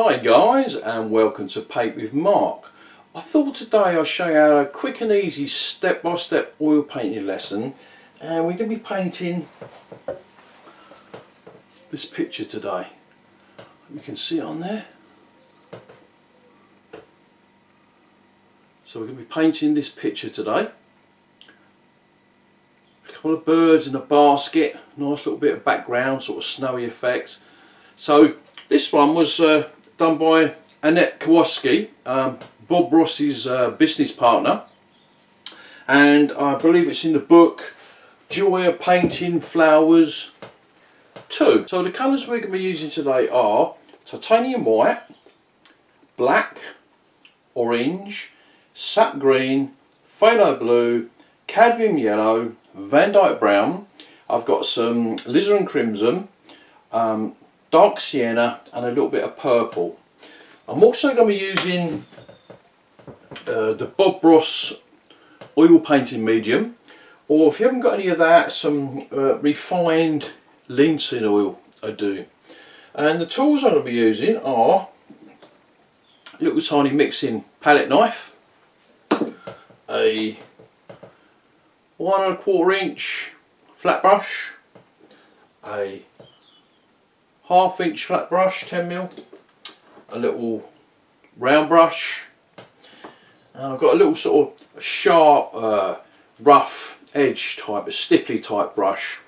Hi guys, and welcome to Paint with Mark. I thought today I'd show you a quick and easy step-by-step oil painting lesson, and we're going to be painting this picture today. You can see on there. So we're going to be painting this picture today. A couple of birds in a basket, nice little bit of background, sort of snowy effects. So this one was done by Annette Kowalski, Bob Ross's business partner, and I believe it's in the book Joy of Painting Flowers 2. So the colours we're going to be using today are titanium white, black, orange, sap green, phthalo blue, cadmium yellow, Van Dyke brown. I've got some alizarin crimson, dark sienna, and a little bit of purple. I'm also going to be using the Bob Ross oil painting medium, or if you haven't got any of that, some refined linseed oil I do. And the tools I'm going to be using are a little tiny mixing palette knife, a 1¼ inch flat brush, a 1/2 inch flat brush, 10mm, a little round brush, and I've got a little sort of sharp, rough edge type, a stipply type brush.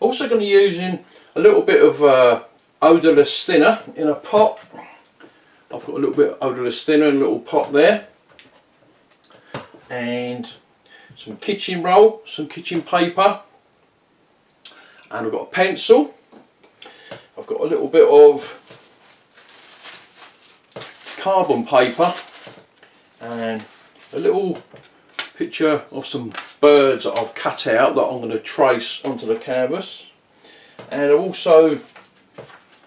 Also going to be using a little bit of odourless thinner in a pot. I've got a little bit of odourless thinner in a little pot there, and some kitchen roll, some kitchen paper, and I've got a pencil. I've got a little bit of carbon paper and a little picture of some birds that I've cut out that I'm going to trace onto the canvas. And also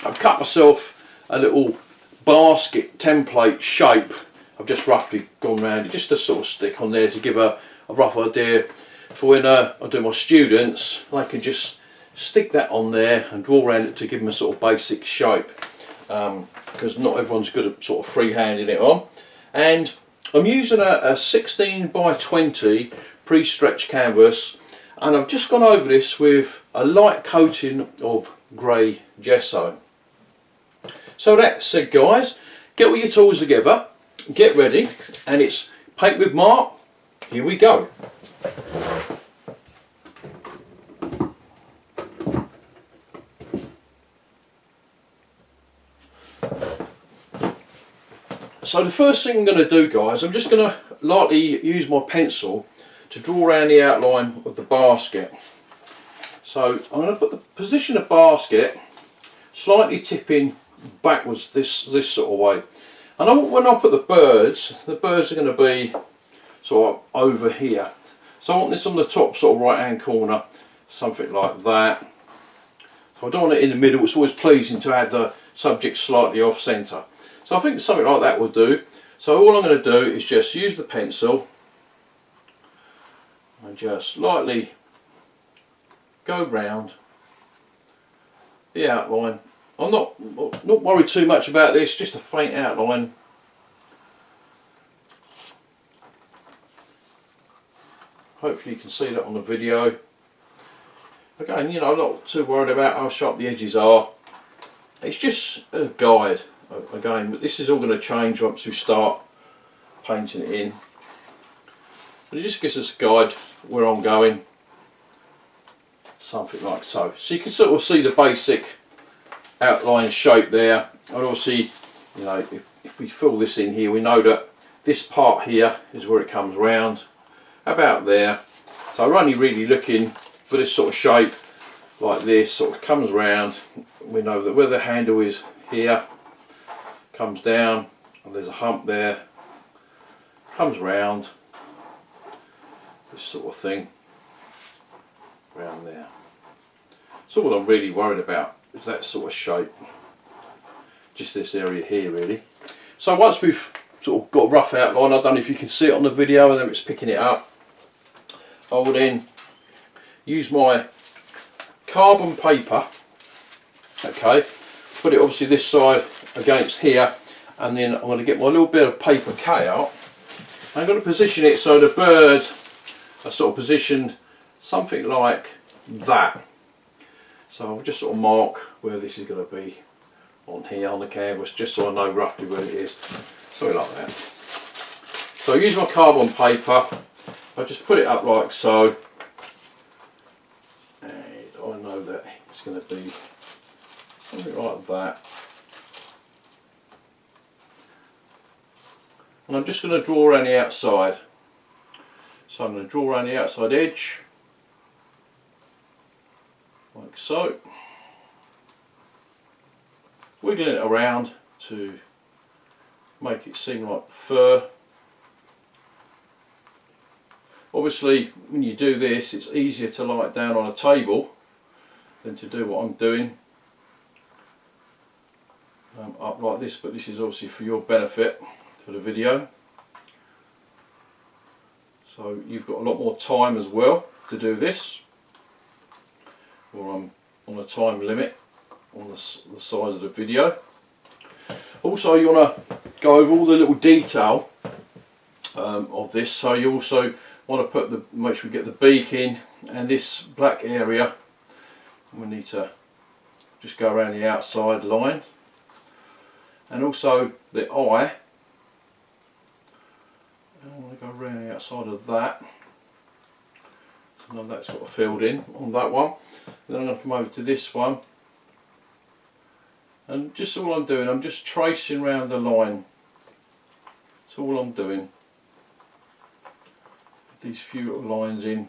I've cut myself a little basket template shape. I've just roughly gone around it just to sort of stick on there to give a rough idea for when I do my students. They can just stick that on there and draw around it to give them a sort of basic shape, because not everyone's good at sort of freehanding it on. And I'm using a 16x20 pre-stretched canvas, and I've just gone over this with a light coating of grey gesso. So that's it guys, get all your tools together, get ready, and it's Paint with Mark, here we go. So the first thing I'm going to do guys, I'm just going to lightly use my pencil to draw around the outline of the basket. So I'm going to put the position of the basket slightly tipping backwards this sort of way. And when I put the birds are going to be sort of over here. So I want this on the top sort of right hand corner, something like that. If I don't want it in the middle, it's always pleasing to have the subject slightly off centre. So I think something like that will do. So all I'm going to do is just use the pencil and just lightly go round the outline. I'm not worried too much about this, just a faint outline. Hopefully you can see that on the video. Again, you know, I'm not too worried about how sharp the edges are. It's just a guide. Again, but this is all going to change once we start painting it in. But it just gives us a guide where I'm going, something like so. So you can sort of see the basic outline shape there. And obviously, you know, if we fill this in here, we know that this part here is where it comes round, about there. So we're only really looking for this sort of shape, like this, sort of comes round. We know that where the handle is here, comes down, and there's a hump there, comes round, this sort of thing, round there. So all I'm really worried about is that sort of shape, just this area here really. So once we've sort of got a rough outline, I don't know if you can see it on the video, and then it's picking it up, I will then use my carbon paper, okay, put it obviously this side against here, and then I'm going to get my little bit of paper K out. I'm going to position it so the bird are sort of positioned something like that. So I'll just sort of mark where this is going to be on here on the canvas, just so I know roughly where it is, something like that. So I use my carbon paper, I just put it up like so, and I know that it's going to be something like that. And I'm just going to draw around the outside. So I'm going to draw around the outside edge, like so. Wiggling it around to make it seem like fur. Obviously when you do this it's easier to lie down on a table than to do what I'm doing up like this, but this is obviously for your benefit for the video, so you've got a lot more time as well to do this, or I'm on a time limit on the size of the video. Also you want to go over all the little detail of this, so you also want to put the, make sure we get the beak in, and this black area we need to just go around the outside line, and also the eye. I want to go around the outside of that. Now that's got filled in on that one. Then I'm going to come over to this one, and just all I'm doing, I'm just tracing around the line. That's all I'm doing. These few little lines in,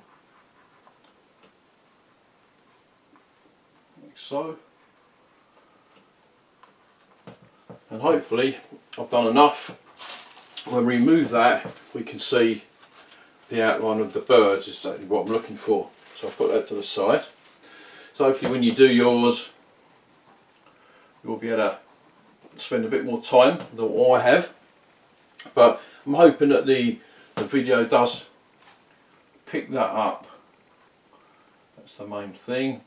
like so, and hopefully I've done enough. When we remove that we can see the outline of the birds, is exactly what I'm looking for, so I'll put that to the side. So hopefully when you do yours you'll be able to spend a bit more time than what I have, but I'm hoping that the video does pick that up. That's the main thing.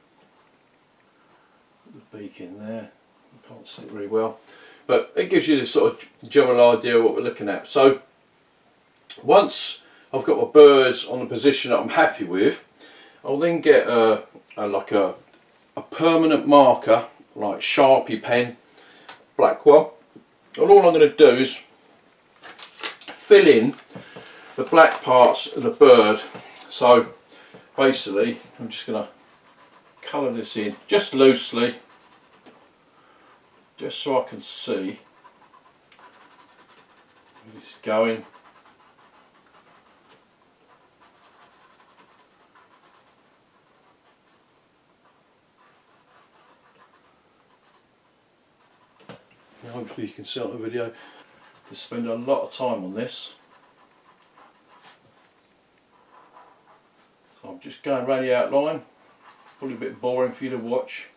Put the beak in there. You can't see it really well, but it gives you this sort of general idea of what we're looking at. So once I've got my birds on the position that I'm happy with, I'll then get a permanent marker, like Sharpie pen, black one. And all I'm going to do is fill in the black parts of the bird. So basically I'm just going to colour this in just loosely, just so I can see where it's going. Hopefully you can see on the video. I spend a lot of time on this. So I'm just going around the outline. Probably a bit boring for you to watch,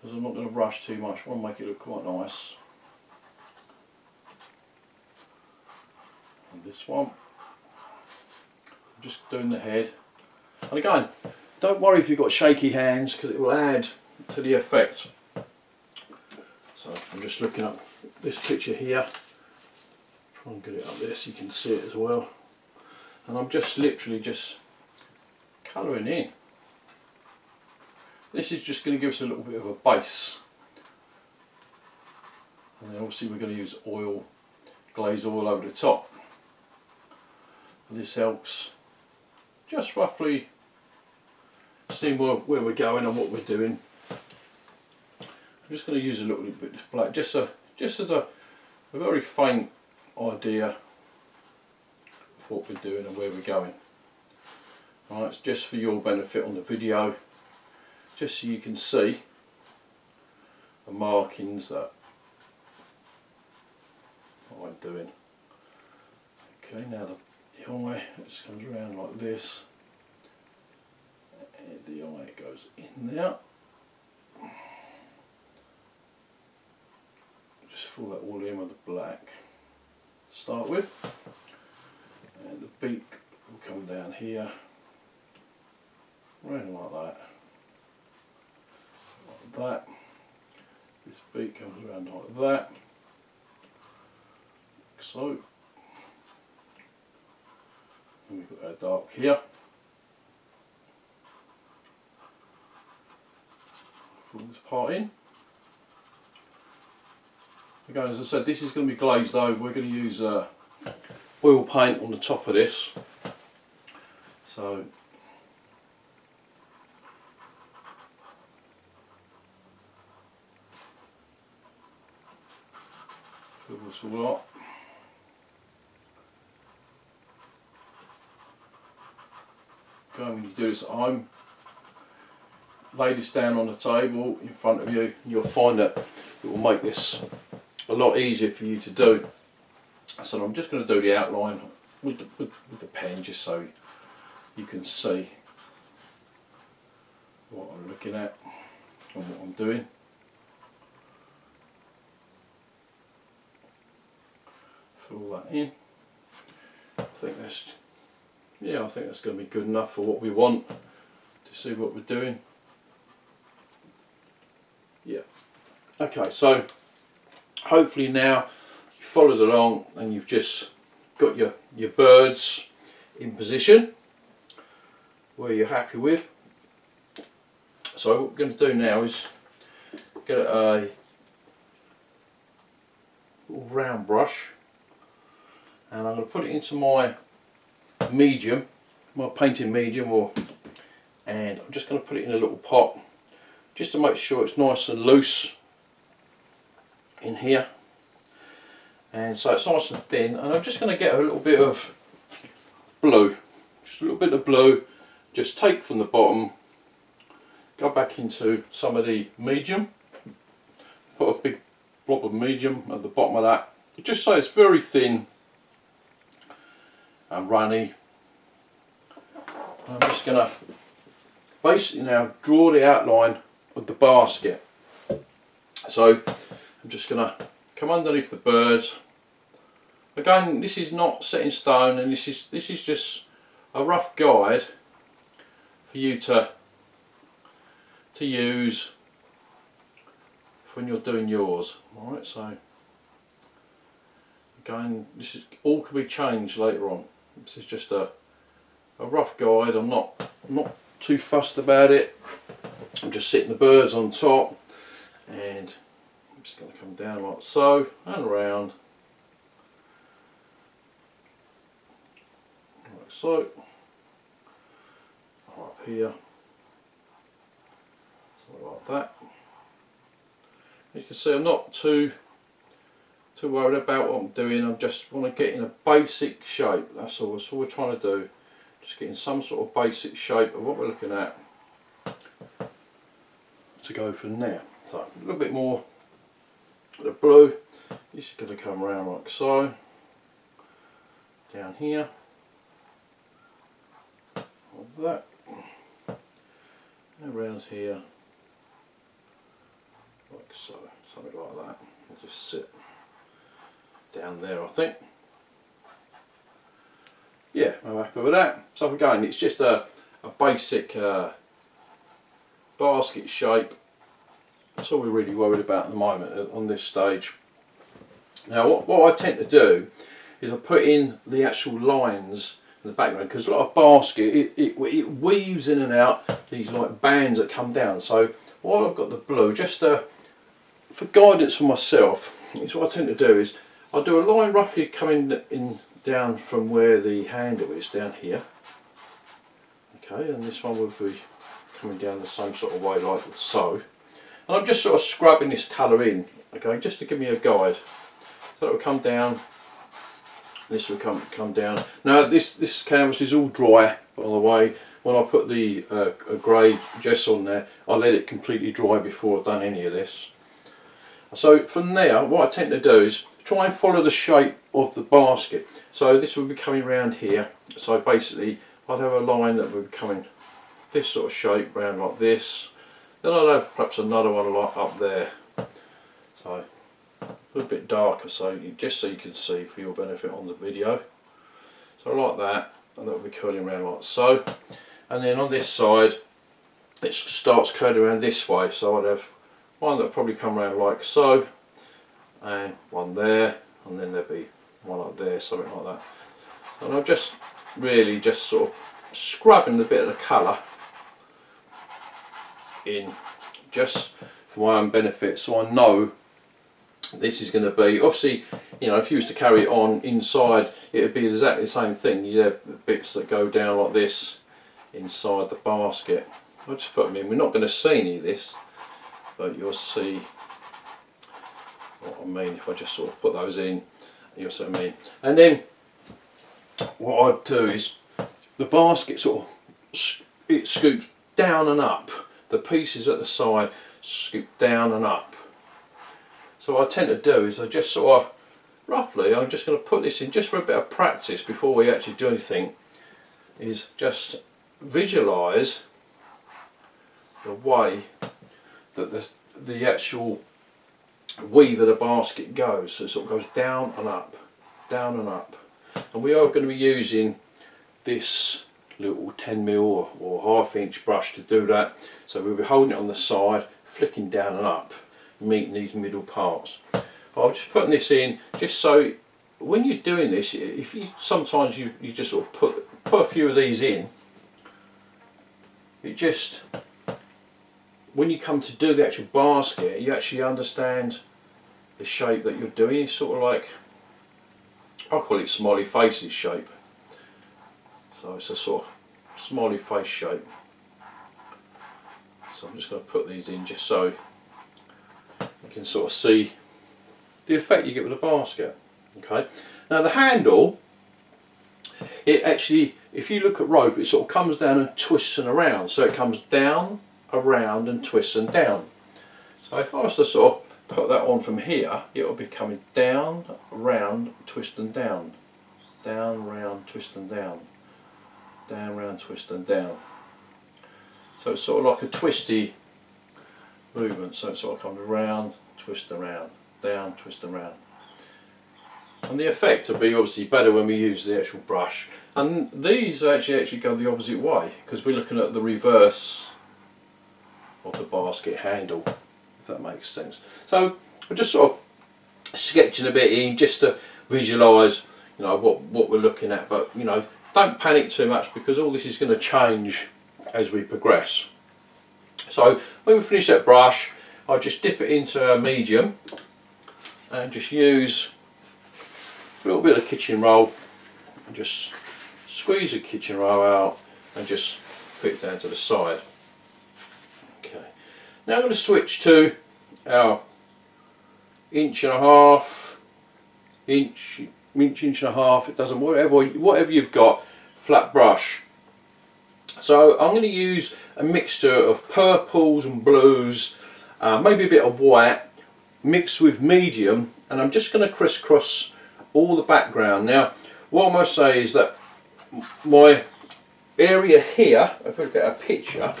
because I'm not going to rush too much. I want to make it look quite nice. And this one, I'm just doing the head. And again, don't worry if you've got shaky hands, because it will add to the effect. So I'm just looking up this picture here. Try and get it up there so you can see it as well. And I'm just literally just colouring in. This is just going to give us a little bit of a base, and then obviously we're going to use oil, glaze oil over the top. And this helps just roughly see where we're going and what we're doing. I'm just going to use a little bit of black, just as a very faint idea of what we're doing and where we're going. Right, it's just for your benefit on the video, just so you can see the markings that I'm doing. Okay, now the eye just comes around like this, and the eye goes in there. Just fill that all in with the black to start with, and the beak will come down here. Around like that. This bead comes around like that, like so. And we've got our dark here. Pull this part in. Again, as I said, this is going to be glazed over. We're going to use oil paint on the top of this. So fill this all up. Okay, when you do this at home, lay this down on the table in front of you, and you'll find that it will make this a lot easier for you to do. So I'm just going to do the outline with the pen, just so you can see what I'm looking at and what I'm doing. Fill that in. I think that's going to be good enough for what we want to see what we're doing. Yeah. Okay, so hopefully now you followed along and you've just got your birds in position where you're happy with. So what we're going to do now is get a little round brush, and I'm going to put it into my medium, my painting medium, and I'm just going to put it in a little pot just to make sure it's nice and loose in here, and so it's nice and thin. And I'm just going to get a little bit of blue, just a little bit of blue, just take from the bottom, go back into some of the medium, put a big blob of medium at the bottom of that, just so it's very thin and runny. I'm just going to basically now draw the outline of the basket. So I'm just going to come underneath the birds. Again, this is not set in stone, and this is just a rough guide for you to use when you're doing yours. Alright, so again, this is all can be changed later on. This is just a rough guide. I'm not too fussed about it. I'm just sitting the birds on top, and I'm just going to come down like so and around like so, up here, so like that. As you can see, I'm not too worried about what I'm doing. I just want to get in a basic shape. That's all. That's all we're trying to do. Just getting some sort of basic shape of what we're looking at to go from there. So a little bit more of the blue. This is going to come around like so, down here, like that, and around here, like so, something like that. And just sit down there, I think. Yeah, I'm happy with that. So again, it's just a basic basket shape. That's all we're really worried about at the moment on this stage. Now what I tend to do is I put in the actual lines in the background, because like a basket, it weaves in and out these like bands that come down. So while I've got the blue, just for guidance for myself, it's what I tend to do is I do a line roughly coming in down from where the handle is down here. Okay, and this one will be coming down the same sort of way like so. And I'm just sort of scrubbing this colour in, okay, just to give me a guide. So it will come down, this will come down. Now this canvas is all dry, by the way. When I put the grey gesso on there, I let it completely dry before I've done any of this. So from there, what I tend to do is try and follow the shape of the basket. So this will be coming round here. So basically, I'd have a line that would be coming this sort of shape round like this. Then I'd have perhaps another one like up there. So a little bit darker, so you can see for your benefit on the video. So like that, and that will be curling around like so. And then on this side, it starts curling around this way. So I'd have one that'll probably come around like so, and one there, and then there'll be one up there, something like that. And I'm just really just sort of scrubbing the bit of the colour in just for my own benefit, so I know this is going to be, obviously, you know, if you was to carry it on inside, it would be exactly the same thing. You'd have the bits that go down like this inside the basket. I'll just put them in. We're not going to see any of this, but you'll see what I mean if I just sort of put those in. You'll see what I mean. And then what I'd do is the basket sort of, it scoops down and up. The pieces at the side scoop down and up. So what I tend to do is I just sort of, roughly, I'm just going to put this in just for a bit of practice before we actually do anything, is just visualise the way that the actual weave of the basket goes. So it sort of goes down and up. And we are going to be using this little 10mm or half-inch brush to do that. So we'll be holding it on the side, flicking down and up, meeting these middle parts. I'm just putting this in just so when you're doing this, if you sometimes you just sort of put a few of these in, it just, when you come to do the actual basket, you actually understand the shape that you're doing. It's sort of like, I call it smiley faces shape. So it's a sort of smiley face shape. So I'm just going to put these in just so you can sort of see the effect you get with a basket. Okay. Now the handle, it actually, if you look at rope, it sort of comes down and twists and around. So it comes down, around and twists and down. So if I was to sort of put that on from here, it will be coming down, around, twist and down. Down, round, twist and down. Down, round, twist and down. So it's sort of like a twisty movement. So it sort of comes round, twist around. Down, twist and round. And the effect will be obviously better when we use the actual brush. And these actually go the opposite way, because we're looking at the reverse of the basket handle, if that makes sense. So I'm just sort of sketching a bit in just to visualise, you know, what we're looking at. But, you know, don't panic too much, because all this is going to change as we progress. So when we finish that brush, I'll just dip it into our medium and just use a little bit of kitchen roll and just squeeze the kitchen roll out and just put it down to the side. Okay, now I'm going to switch to our 1.5 inch, inch and a half, it doesn't, whatever you've got, flat brush. So I'm going to use a mixture of purples and blues, maybe a bit of white mixed with medium, and I'm just going to crisscross all the background. Now what I must say is that my area here, if we look at a picture,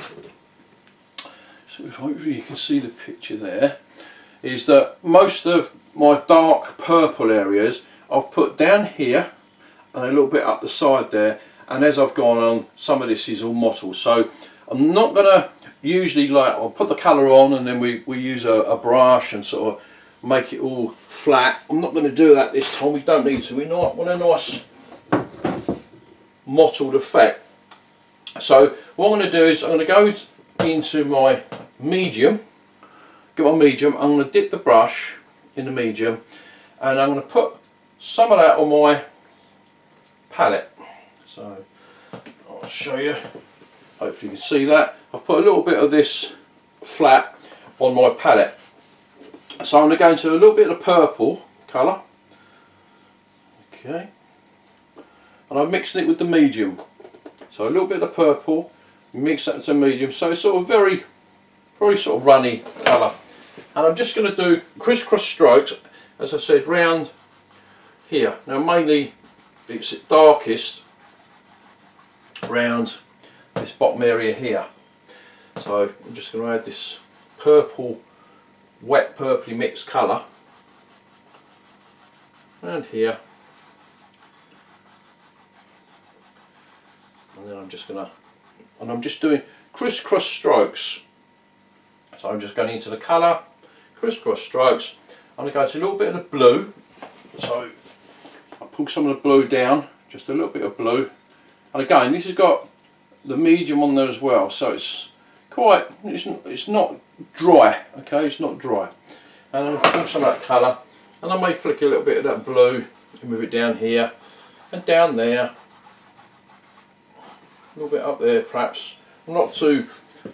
so hopefully you can see the picture there, is that most of my dark purple areas I've put down here and a little bit up the side there, and as I've gone on, some of this is all mottled. So I'm not going to usually, like, I'll put the colour on and then we use a brush and sort of make it all flat. I'm not going to do that this time, we don't need to. We want a nice mottled effect. So what I'm going to do is I'm going to go into my medium, get my medium, I'm going to dip the brush in the medium and I'm going to put some of that on my palette. So I'll show you, hopefully you can see that. I've put a little bit of this flat on my palette. So I'm going to go into a little bit of the purple colour. Okay. And I'm mixing it with the medium. So a little bit of the purple, mix that into medium. So it's sort of very sort of runny colour. And I'm just going to do crisscross strokes, as I said, round here. Now mainly it's darkest round this bottom area here. So I'm just going to add this purple, wet purpley mixed colour around here, and then I'm just doing crisscross strokes. So I'm just going into the colour, crisscross strokes. I'm going to go to a little bit of the blue, so I pull some of the blue down, just a little bit of blue, and again this has got the medium on there as well, so it's quite, it's not dry, okay, it's not dry. And I'll pull some of that colour, and I may flick a little bit of that blue and move it down here and down there, a little bit up there perhaps. I'm not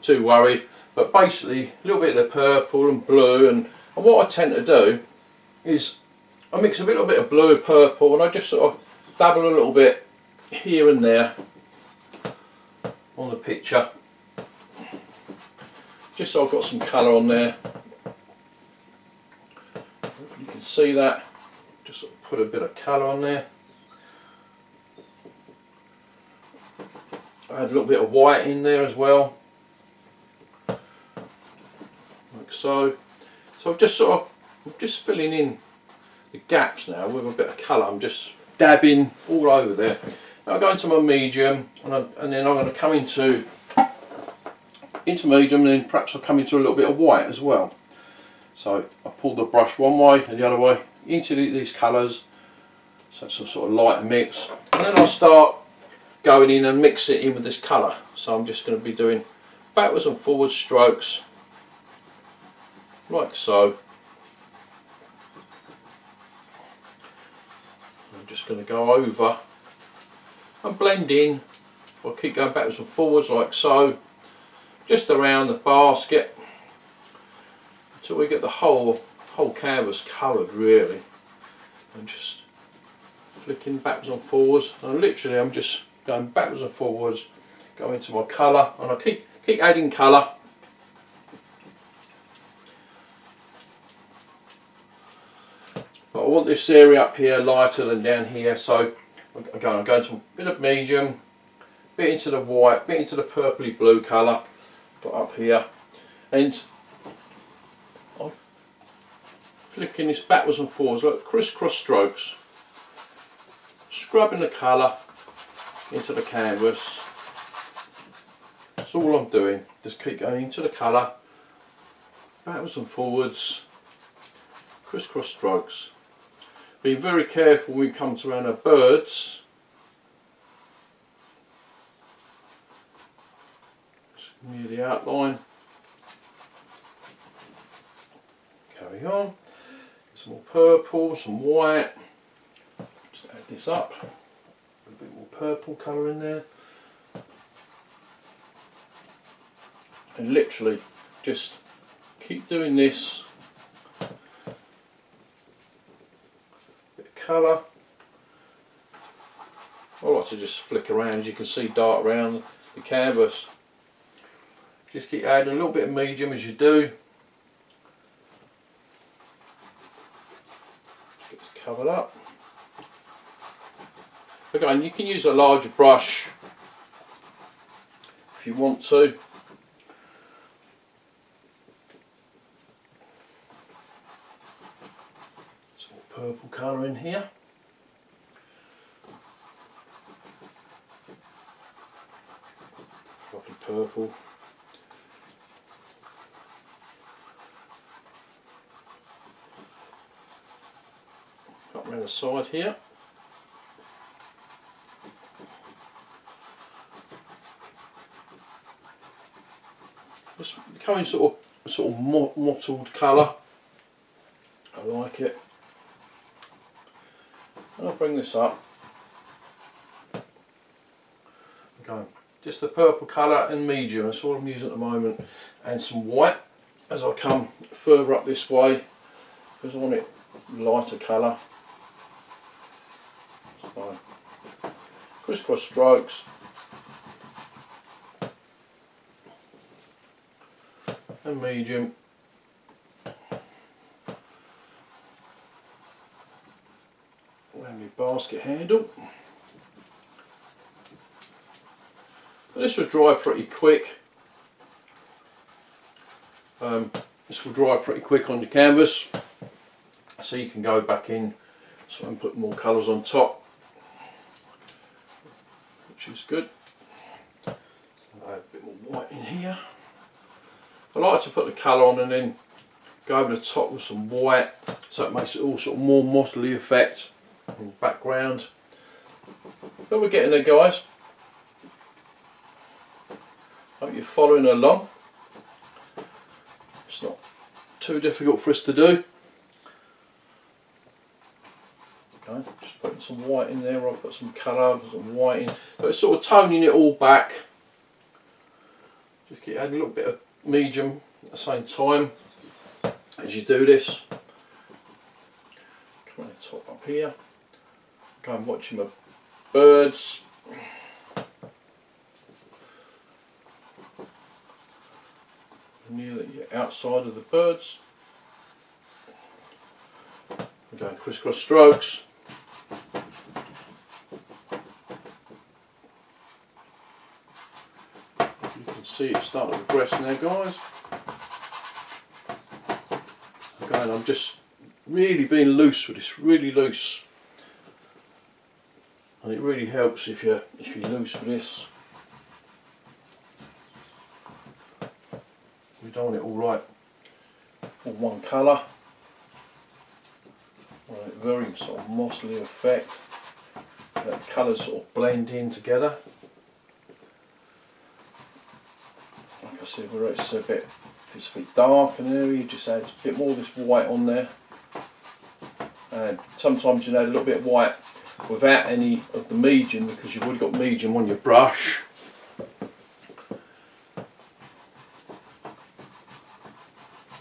too worried, but basically a little bit of the purple and blue, and what I tend to do is I mix a little bit of blue and purple, and I just sort of dabble a little bit here and there on the picture, just so I've got some colour on there. You can see that, just sort of put a bit of colour on there. Add a little bit of white in there as well, like so. So I've just sort of, I'm just filling in the gaps now with a bit of colour. I'm just dabbing all over there. Now I go into my medium, and then I'm going to come into medium, and then perhaps I'll come into a little bit of white as well. So I pull the brush one way and the other way into these colours, so it's a sort of light mix, and then I'll start going in and mix it in with this colour. So I'm just going to be doing backwards and forward strokes, like so. I'm just going to go over and blend in. I'll keep going backwards and forwards like so, just around the basket, until we get the whole canvas coloured really. I'm just flicking backwards and forwards, and literally I'm just going backwards and forwards, go into my colour, and I keep adding colour. But I want this area up here lighter than down here, so again I'm going to a bit of medium, bit into the white, bit into the purpley blue colour, but up here, and I'm flicking this backwards and forwards, like crisscross strokes, scrubbing the colour into the canvas. That's all I'm doing, just keep going into the colour, backwards and forwards, crisscross strokes. Be very careful when we come to around our birds. Just near the outline. Carry on. Get some more purple, some white. Just add this up. A bit more purple colour in there, and literally just keep doing this. Bit of colour. I like to just flick around, as you can see, dart around the canvas. Just keep adding a little bit of medium as you do. Just get this covered up. Again, you can use a larger brush if you want to. Some purple colour in here. Lovely purple. Up around the side here. It's becoming sort of mottled colour. I like it. And I'll bring this up. Okay, just the purple colour and medium. That's all I'm using at the moment, and some white as I come further up this way, because I want it lighter colour. So, crisscross strokes. And medium. Around the basket handle. But this will dry pretty quick. This will dry pretty quick on your canvas, so you can go back in and put more colours on top, which is good. So add a bit more white in here. I like to put the colour on and then go over the top with some white, so it makes it all sort of more mottly effect in the background. But we're getting there, guys. Hope you're following along. It's not too difficult for us to do. Okay, just putting some white in there, I'll put some colour, some white in. So it's sort of toning it all back. Just keep adding a little bit of medium at the same time as you do this. Come on the top up here. Go and watch my birds. Near the outside of the birds. We're going crisscross strokes. You can see it start to progress now, guys. Again, I'm just really being loose with this, really loose. And it really helps if you're loose with this. We don't want it all right all one colour. Right, very sort of mossy effect. Let the colours sort of blend in together. Like I said, where it's a bit, if it's a bit dark in there, you just add a bit more of this white on there. And sometimes you add a little bit of white without any of the medium, because you've already got medium on your brush.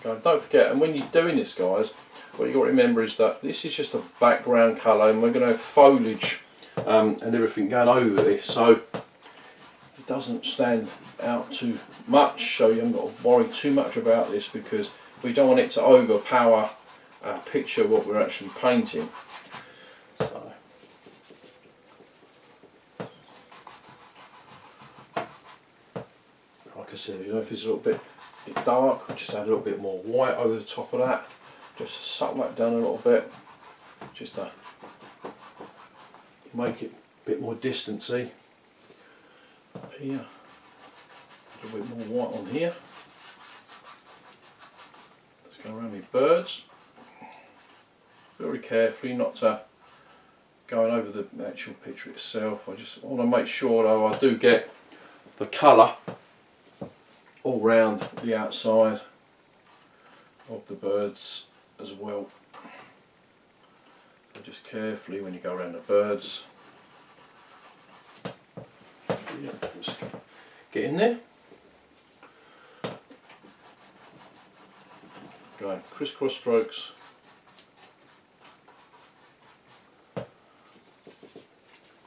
Okay, don't forget, and when you're doing this, guys, what you've got to remember is that this is just a background colour, and we're going to have foliage and everything going over this, so it doesn't stand out too much, so you haven't got to worry too much about this, because we don't want it to overpower our picture of what we're actually painting. You know, if it's a little bit dark, we'll just add a little bit more white over the top of that, just to suck that down a little bit, just to make it a bit more distancy. Here, a little bit more white on here. Let's go around with birds, very carefully, not to going over the actual picture itself. I just want to make sure, though, I do get the colour all round the outside of the birds as well. So just carefully when you go around the birds. Yeah, just get in there. Go crisscross strokes. A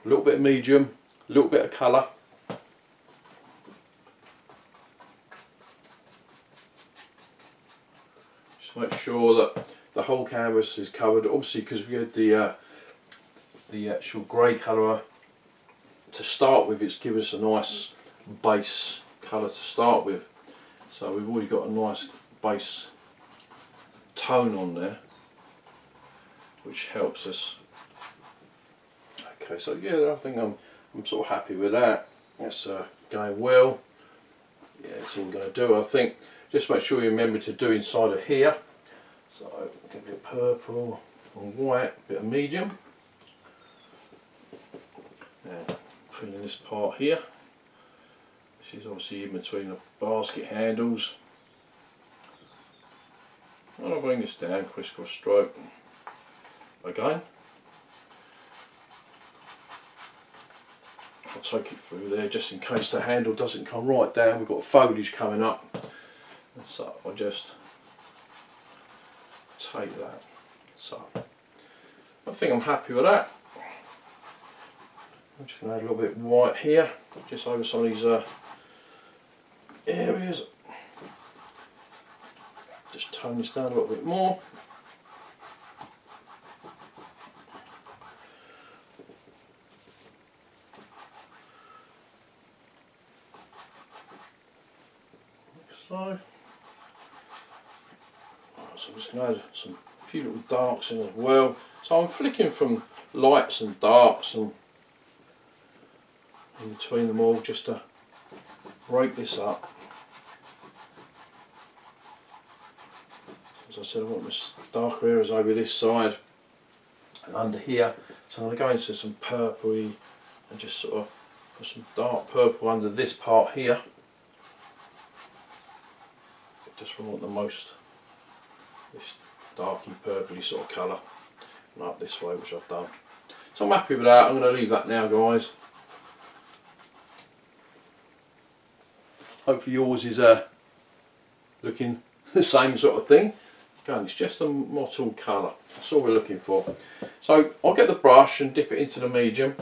little bit of medium, a little bit of colour. Make sure that the whole canvas is covered, obviously, because we had the actual grey colour to start with. It's given us a nice base colour to start with, so we've already got a nice base tone on there, which helps us. Okay, so yeah, I think I'm sort of happy with that. That's going well. Yeah, it's all going to do, I think. Just make sure you remember to do inside of here. So get a bit of purple and white, a bit of medium. And filling this part here. This is obviously in between the basket handles. And I'll bring this down, crisscross stroke again. I'll take it through there just in case the handle doesn't come right down. We've got foliage coming up. So I'll just take that. So I think I'm happy with that. I'm just going to add a little bit of white here, just over some of these areas. Just tone this down a little bit more. Like so. So I'm just going to add some few little darks in as well. So I'm flicking from lights and darks and in between them all, just to break this up. as I said, I want as dark areas over this side and under here, so I'm going to go into some purpley and just sort of put some dark purple under this part here, just want the most this darky purpley sort of colour, and up this way, which I've done. So I'm happy with that. I'm going to leave that now, guys. Hopefully yours is looking the same sort of thing. Again, it's just a mottled colour. That's all we're looking for. So I'll get the brush and dip it into the medium,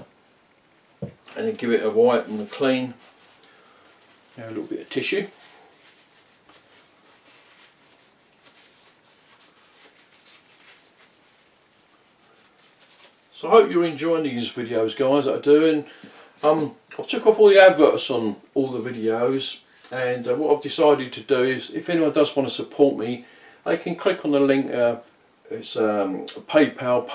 and then give it a wipe and a clean. Now a little bit of tissue. So I hope you're enjoying these videos, guys, that I'm doing. I've took off all the adverts on all the videos, and what I've decided to do is, if anyone does want to support me, they can click on the link. It's PayPal,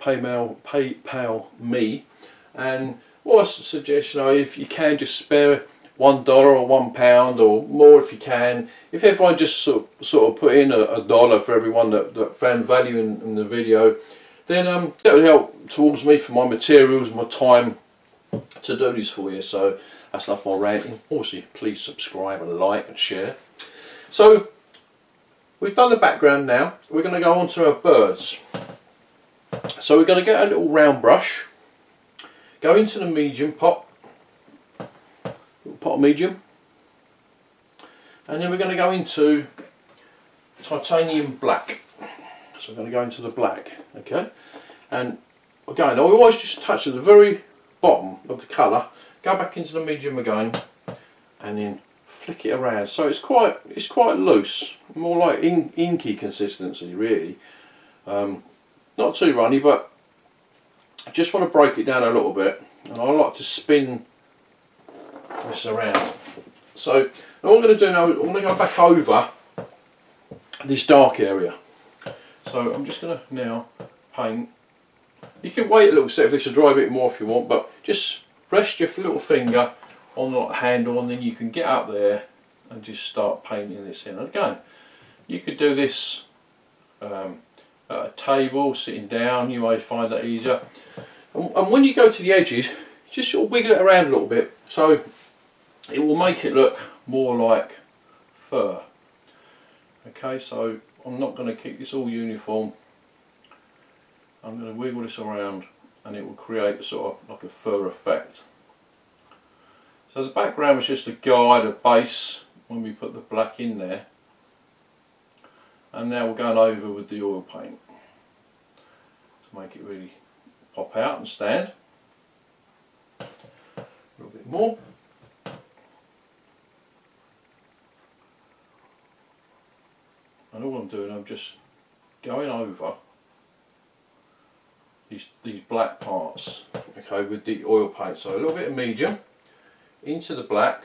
PayPal me, and what I suggest, you know, if you can, just spare $1 or £1 or more if you can. If everyone just sort of put in a dollar for everyone that found value in the video, then that would help towards me for my materials, my time to do this for you. So that's enough my ranting. Also, please subscribe and like and share. So we've done the background now. We're going to go on to our birds. So we're going to get a little round brush, go into the medium pot, little pot of medium, and then we're going to go into titanium black. So I'm going to go into the black, okay? And again, I always just touch at the very bottom of the colour, go back into the medium again, and then flick it around. So it's quite loose, more like inky consistency, really. Not too runny, but I just want to break it down a little bit, and I like to spin this around. So what I'm going to do now, I'm going to go back over this dark area. So I'm just going to now paint. You can wait a little set of this to dry a bit more if you want, but just rest your little finger on the handle, and then you can get up there and just start painting this in. And again, you could do this at a table, sitting down, you may find that easier. And when you go to the edges, just sort of wiggle it around a little bit, so it will make it look more like fur. Okay, so I'm not going to keep this all uniform. I'm going to wiggle this around, and it will create sort of like a fur effect. So the background was just a guide, a base, when we put the black in there. And now we're going over with the oil paint to make it really pop out and stand. A little bit more. And all I'm doing, I'm just going over these black parts, okay, with the oil paint. So a little bit of medium into the black,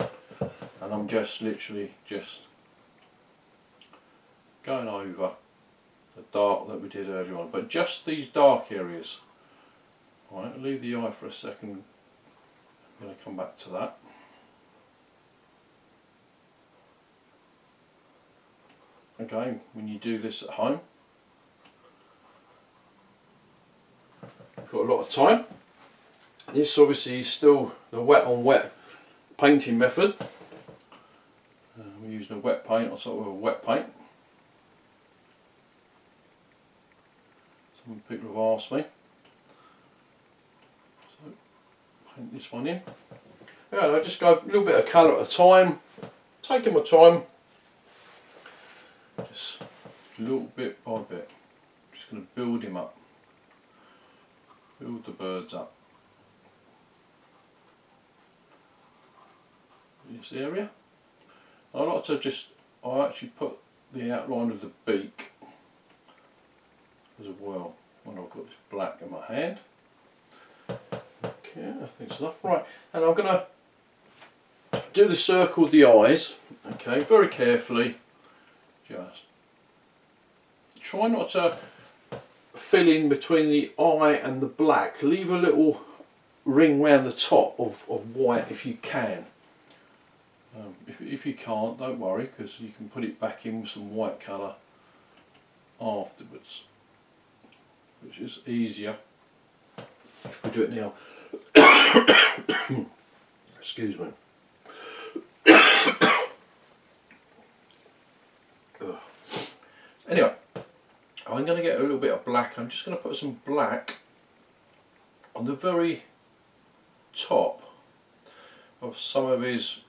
and I'm just literally just going over the dark that we did earlier on, but just these dark areas. All right, leave the eye for a second. I'm going to come back to that. Again, when you do this at home, you've got a lot of time. This obviously is still the wet on wet painting method. We're using a wet paint, or sort of a wet paint. Some people have asked me. So, paint this one in. Yeah, I just go a little bit of colour at a time, taking my time. Just little bit by bit. I'm just going to build him up. Build the birds up. This area. I like to just, I actually put the outline of the beak as well when I've got this black in my hand. Okay, I think it's enough. Right, and I'm going to do the circle of the eyes, okay, very carefully. Just try not to fill in between the eye and the black. Leave a little ring round the top of white if you can. If you can't, don't worry, because you can put it back in with some white colour afterwards, which is easier if we do it now. Excuse me. Anyway, I'm going to get a little bit of black. I'm just going to put some black on the very top of some of his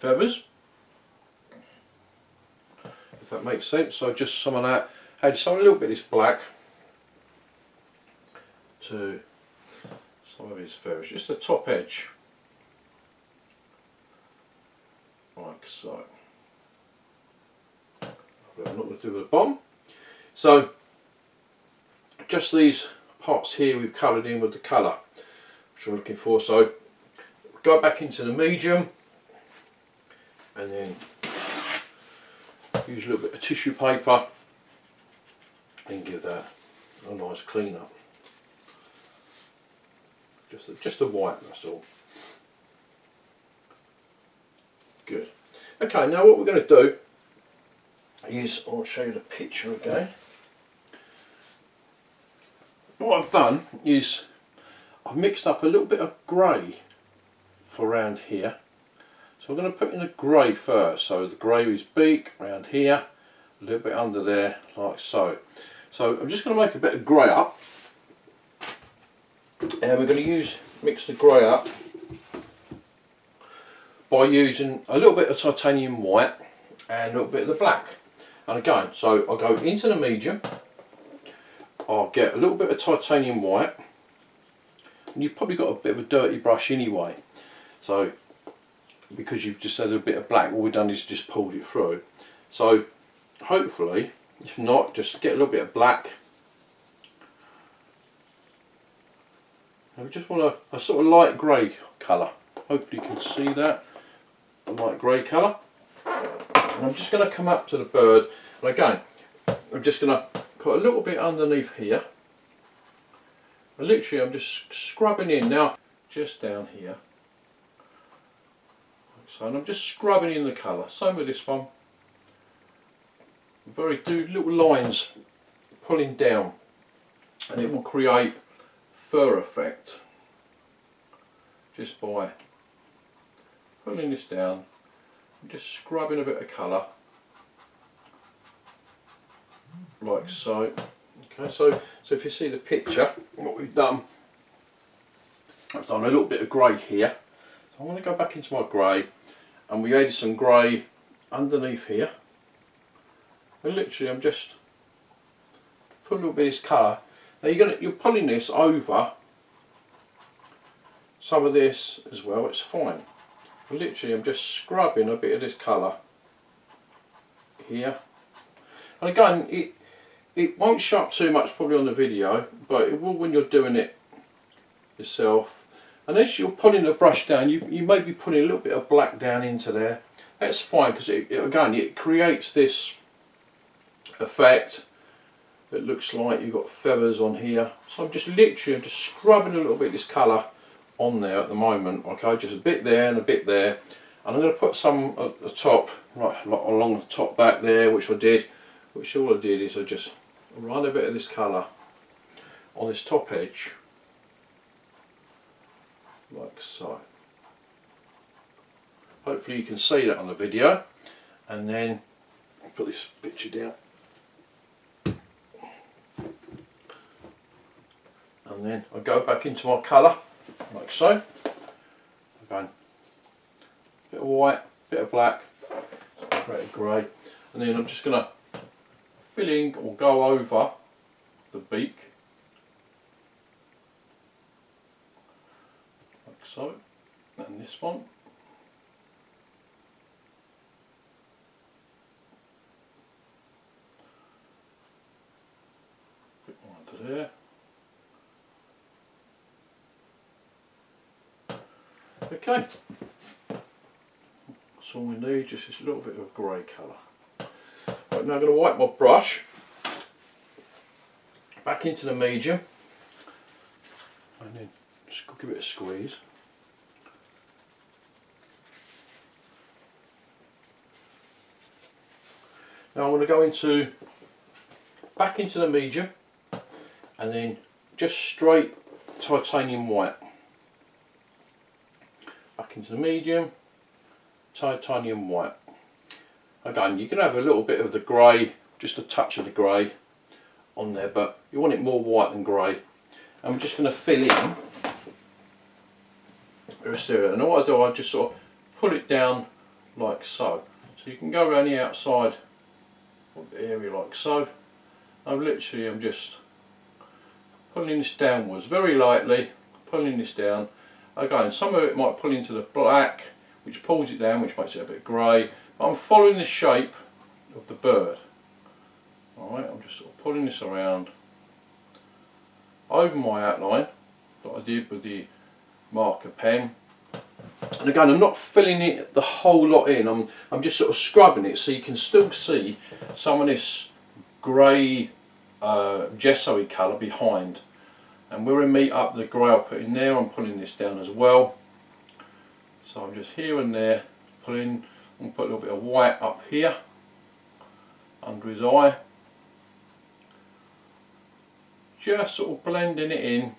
feathers, if that makes sense. So just some of that, add some, a little bit of this black to some of his feathers, just the top edge, like so. I'm not going to do the bottom. So just these parts here we've coloured in with the colour which I'm looking for. So go back into the medium and then use a little bit of tissue paper and give that a nice clean up. Just the white, that's all. Good. Okay, now what we're going to do is, I'll show you the picture again. What I've done is I've mixed up a little bit of grey for round here. So I'm going to put in a grey first. So the grey is beak round here, a little bit under there, like so. So I'm just going to make a bit of grey up, and we're going to mix the grey up by using a little bit of titanium white and a little bit of the black. And again, so I'll go into the medium, I'll get a little bit of titanium white, and you've probably got a bit of a dirty brush anyway, so because you've just had a bit of black, all we've done is just pulled it through. So hopefully, if not, just get a little bit of black, and we just want a sort of light grey colour. Hopefully you can see that, a light grey colour. And I'm just going to come up to the bird, and again I'm just going to put a little bit underneath here, and literally I'm just scrubbing in now, just down here like so, and I'm just scrubbing in the colour. Same with this one, very do little lines pulling down, and it will create fur effect just by pulling this down. I'm just scrubbing a bit of colour, like so. Okay, so if you see the picture, what we've done, I've done a little bit of grey here. So I'm going to go back into my grey, and we added some grey underneath here. And literally, I'm just putting a little bit of this colour. Now you're pulling this over some of this as well. It's fine. Literally I'm just scrubbing a bit of this colour here, and again it won't show up too much probably on the video, but it will when you're doing it yourself. And as you're pulling the brush down, you may be putting a little bit of black down into there. That's fine, because it creates this effect that looks like you've got feathers on here. So I'm just scrubbing a little bit of this colour on there at the moment. Okay, just a bit there and a bit there, and I'm going to put some at the top, right along the top back there, which all I did is I just run a bit of this colour on this top edge, like so. Hopefully you can see that on the video, and then I'll put this picture down, and then I'll go back into my colour. Like so. Again, bit of white, bit of black, a bit of grey, and then I'm just going to fill in or go over the beak, like so, and this one, a bit more under there. Okay, that's all we need, just this little bit of grey colour. Right, now I'm going to wipe my brush back into the medium, and then just give it a squeeze. Now I'm going to go into back into the medium and then just straight titanium white. Back into the medium, titanium white. Again, you can have a little bit of the grey, just a touch of the grey on there, but you want it more white than grey. And we're just going to fill in the rest of it. And what I do, I just sort of pull it down like so. So you can go around the outside of the area like so. I'm literally, I'm just pulling this downwards, very lightly, pulling this down. Again, some of it might pull into the black, which pulls it down, which makes it a bit grey. I'm following the shape of the bird. Alright, I'm just sort of pulling this around over my outline that I did with the marker pen. And again, I'm not filling it the whole lot in, I'm just sort of scrubbing it so you can still see some of this grey gessoy colour behind. And where we meet up the grey I put in there, I'm pulling this down as well. So I'm just here and there pulling, I'm going to put a little bit of white up here under his eye. Just sort of blending it in,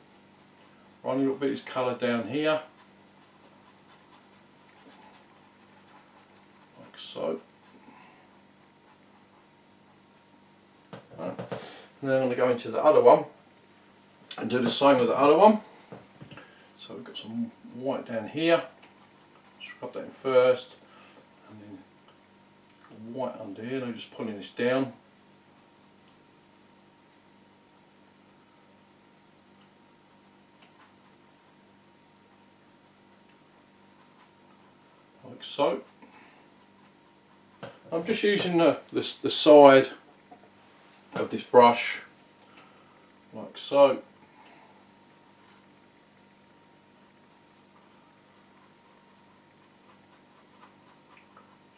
run a little bit of this colour down here. Like so. Right. And then I'm going to go into the other one and do the same with the other one. So we've got some white down here, scrub that in first, and then white under here, and I'm just pulling this down. Like so. I'm just using the side of this brush, like so.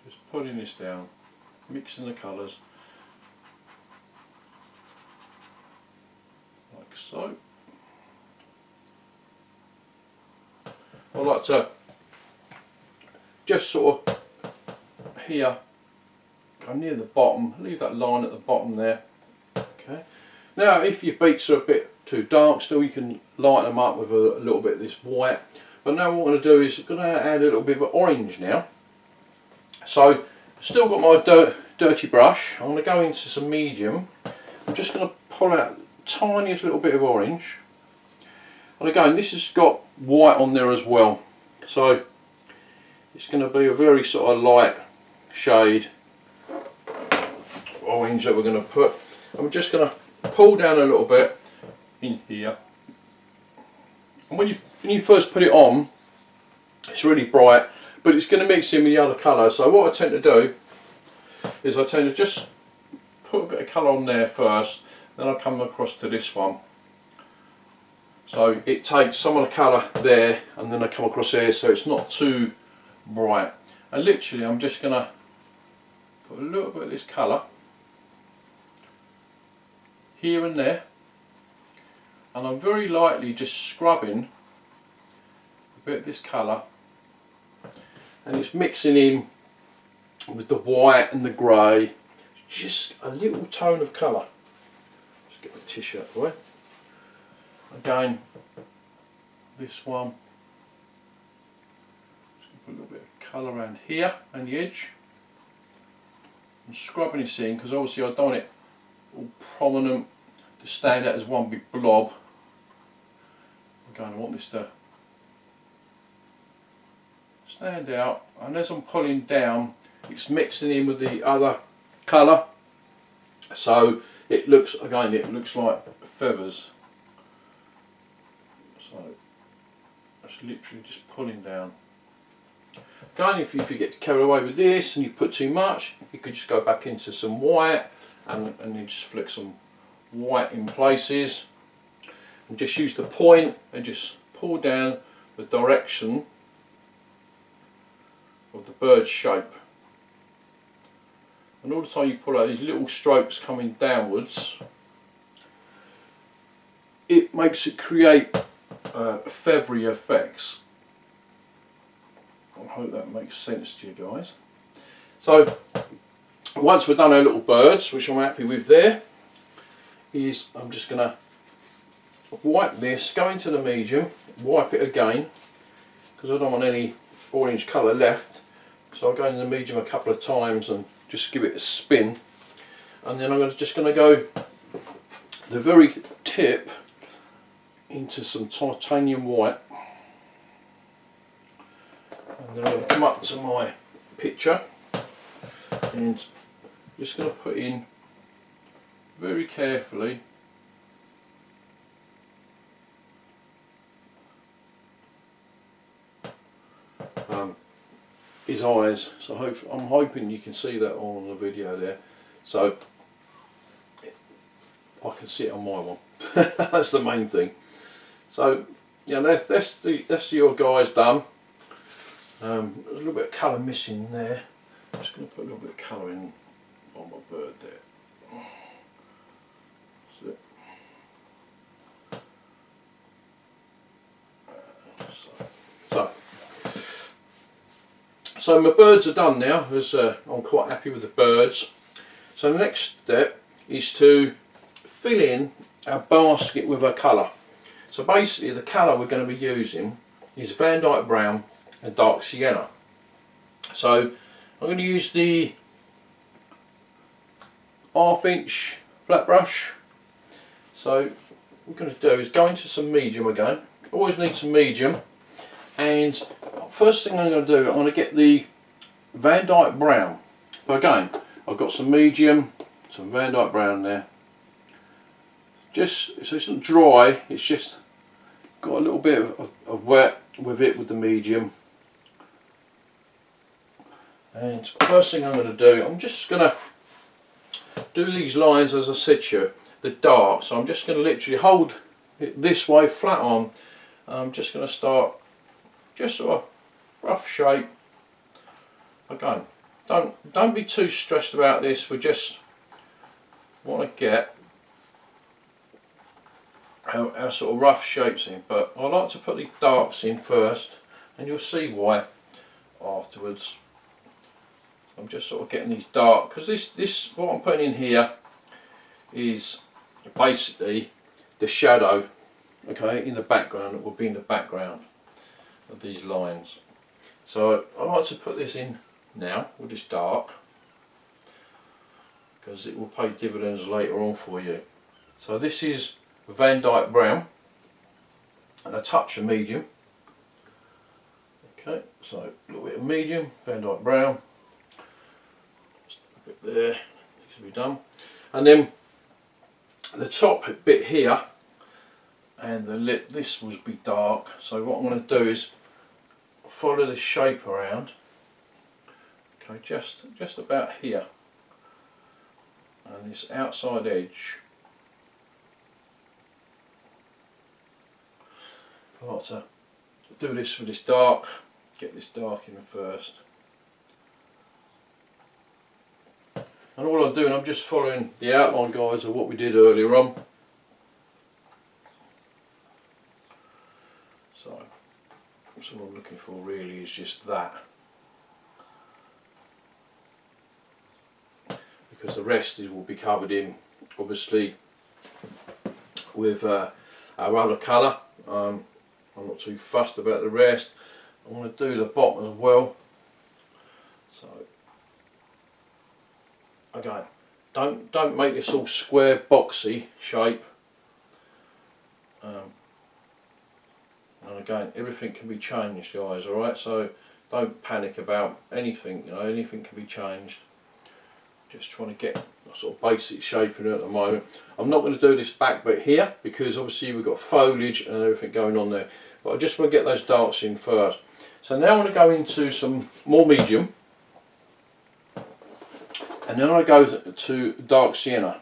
Just putting this down, mixing the colours, like so. I like to just sort of here, go near the bottom, leave that line at the bottom there. Okay. Now if your beaks are a bit too dark still, you can lighten them up with a little bit of this white. But now what I'm going to do is I'm going to add a little bit of orange now. So still got my dirty brush, I'm going to go into some medium. I'm just going to pull out the tiniest little bit of orange. And again, this has got white on there as well. So it's going to be a very sort of light shade orange that we're going to put. I'm just going to pull down a little bit in here, and when you first put it on it's really bright, but it's going to mix in with the other colour. So what I tend to do is I tend to just put a bit of colour on there first, then I come across to this one, so it takes some of the colour there and then I come across here, so it's not too bright. And literally I'm just going to put a little bit of this colour here and there, and I'm very lightly just scrubbing a bit of this colour, and it's mixing in with the white and the grey, just a little tone of colour. Just get my tissue out of the way. Again, this one, just put a little bit of colour around here and the edge. I'm scrubbing this in because obviously I don't want it all prominent to stand out as one big blob. Again, I want this to stand out, and as I'm pulling down it's mixing in with the other colour, so it looks, again, it looks like feathers. So it's literally just pulling down. Again, if you get carried away with this and you put too much, you could just go back into some white and you just flick some white in places, and just use the point and just pull down the direction of the bird shape. And all the time you pull out these little strokes coming downwards, it makes it create feathery effects. I hope that makes sense to you guys. So once we've done our little birds, which I'm happy with there, is I'm just going to wipe this, go into the medium, wipe it again, because I don't want any orange colour left. So I'll go into the medium a couple of times and just give it a spin, and then I'm just going to go the very tip into some titanium white, and then I'm going to come up to my picture and just going to put in very carefully his eyes. So I'm hoping you can see that on the video there. So I can see it on my one. That's the main thing. So yeah, that's your guy's done. A little bit of colour missing there. I'm just going to put a little bit of colour in on my bird there. That's it. So my birds are done now, as I'm quite happy with the birds. So the next step is to fill in our basket with our colour. So basically the colour we're going to be using is Van Dyke Brown and Dark Sienna. So I'm going to use the 1/2 inch flat brush. So what we're going to do is go into some medium again. Always need some medium. And first thing I'm going to do, I'm going to get the Van Dyke Brown. But again, I've got some medium, some Van Dyke Brown there. Just so it's not dry, it's just got a little bit of wet with it with the medium. And first thing I'm going to do, I'm just going to do these lines as I said to you, the dark. So I'm just going to literally hold it this way, flat on. I'm just going to start just sort of rough shape. Again, don't be too stressed about this. We just want to get our sort of rough shapes in, but I like to put the darks in first, and you'll see why afterwards. I'm just sort of getting these dark, because this what I'm putting in here is basically the shadow, okay, in the background. It will be in the background of these lines. So I like to put this in now with this dark, because it will pay dividends later on for you. So this is Van Dyke Brown and a touch of medium. Okay, so a little bit of medium, Van Dyke Brown, just a bit there, this will be done. And then the top bit here and the lip, this will be dark. So what I'm going to do is follow the shape around, okay, just about here, and this outside edge. I like to do this with this dark, get this dark in first. And all I'm doing, I'm just following the outline guides of what we did earlier on. So that's what I'm looking for really, is just that. Because the rest will be covered in, obviously, with our other colour. I'm not too fussed about the rest. I want to do the bottom as well. So again, don't make this all square boxy shape. And again, everything can be changed, guys. All right, so don't panic about anything. You know, anything can be changed. Just trying to get a sort of basic shape in it at the moment. I'm not going to do this back bit here, because obviously we've got foliage and everything going on there. But I just want to get those darks in first. So now I'm going to go into some more medium, and then I go to Dark Sienna.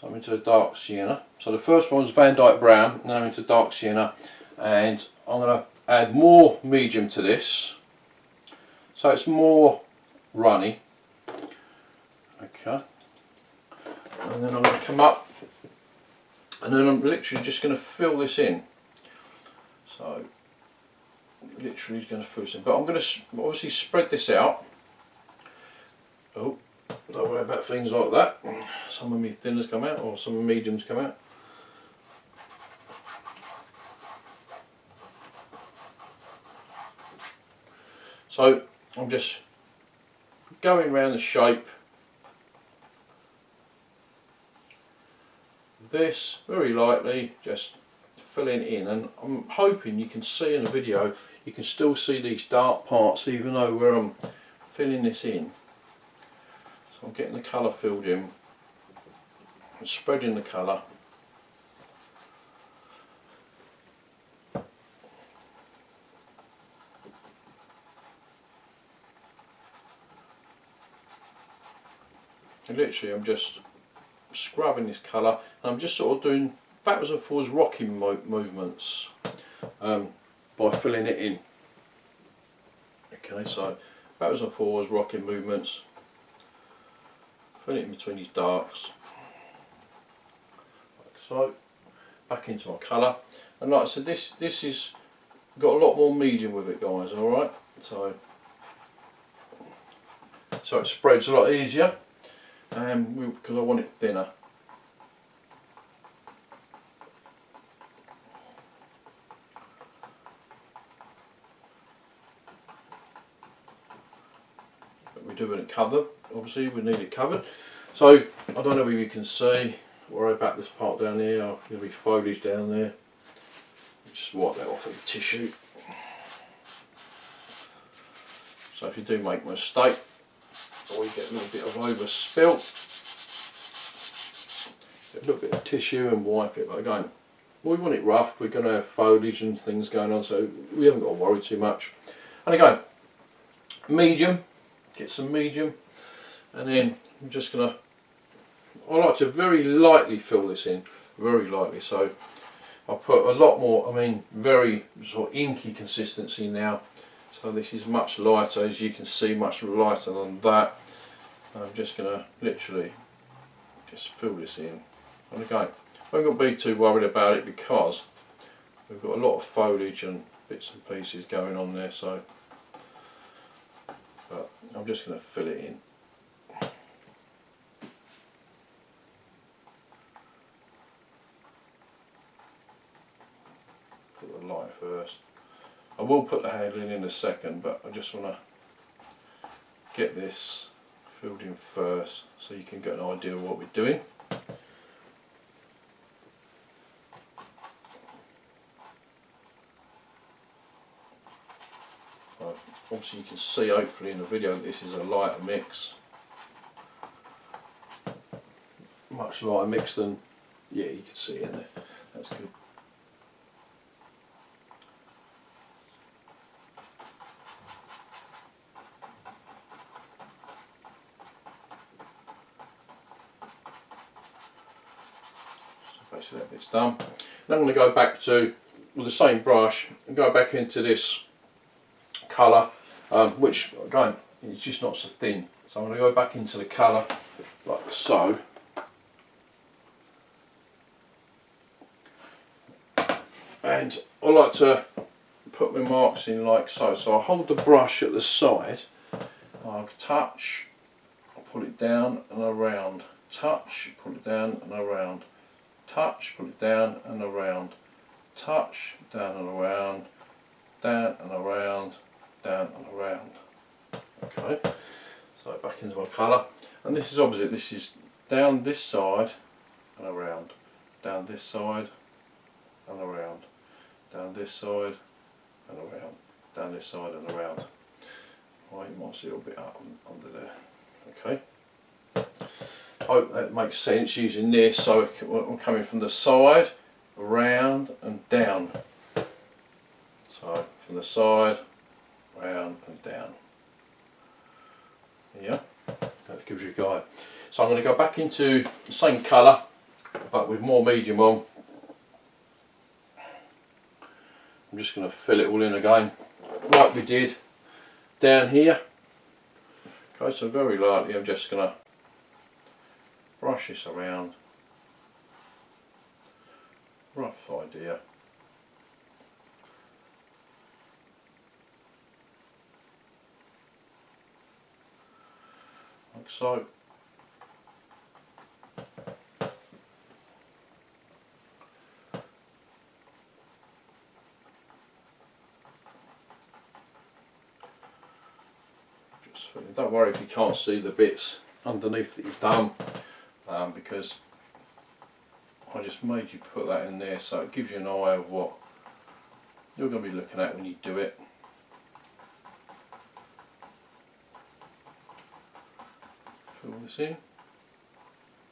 So I'm into Dark Sienna. So the first one was Van Dyke Brown, now I'm into Dark Sienna, and I'm going to add more medium to this, so it's more runny. Okay, and then I'm going to come up, and then I'm literally just going to fill this in. So literally going to fill this in, but I'm going to obviously spread this out. Oh, I worry about things like that. Some of me thinners come out or some mediums come out. So I'm just going around the shape. This very lightly, just filling in, and I'm hoping you can see in the video, you can still see these dark parts even though where I'm filling this in. So I'm getting the colour filled in and spreading the colour. And literally I'm just scrubbing this colour, and I'm just sort of doing backwards and forwards rocking movements by filling it in. Okay, so backwards and forwards rocking movements, fill it in between these darks, like so, back into my colour. And like I said, this is got a lot more medium with it, guys. All right, so it spreads a lot easier. Because I want it thinner. But we do want it covered, obviously we need it covered. So I don't know if you can see, worry about this part down here, there'll be foliage down there. Just wipe that off with the tissue. So if you do make a mistake, or you get a little bit of overspilt, a little bit of tissue and wipe it. But again, we want it rough, we're going to have foliage and things going on, so we haven't got to worry too much. And again, medium, get some medium, and then I'm just going to, I like to very lightly fill this in, very lightly. So I put a lot more, very sort of inky consistency now. So this is much lighter, as you can see, much lighter than that. I'm just going to literally just fill this in. And again, I'm not going to be too worried about it because we've got a lot of foliage and bits and pieces going on there. So, but I'm just going to fill it in. Put the light first. I will put the handling in a second, but I just want to get this filled in first so you can get an idea of what we're doing. Right. Obviously you can see hopefully in the video that this is a lighter mix. Much lighter mix than, yeah, you can see in there, that's good. So that bit's done. Then I'm going to go back to with the same brush and go back into this colour, which again is just not so thin. So I'm going to go back into the colour like so. And I like to put my marks in like so. So I hold the brush at the side, I'll touch, I'll pull it down and around, touch, pull it down and around. Touch, put it down and around, touch, down and around, down and around, down and around. Okay, so back into my colour, and this is opposite, this is down this side and around, down this side and around, down this side and around, down this side and around. Right, you might see a little bit up under there. Okay, hope that makes sense using this. So I'm coming from the side, around and down. So from the side, round and down. Yeah, that gives you a guide. So I'm going to go back into the same colour but with more medium on. I'm just going to fill it all in again like we did down here. Okay, so very lightly I'm just going to brush this around, rough idea. Like so, Don't worry if you can't see the bits underneath that you've done, because I just made you put that in there so it gives you an eye of what you're going to be looking at when you do it. Fill this in.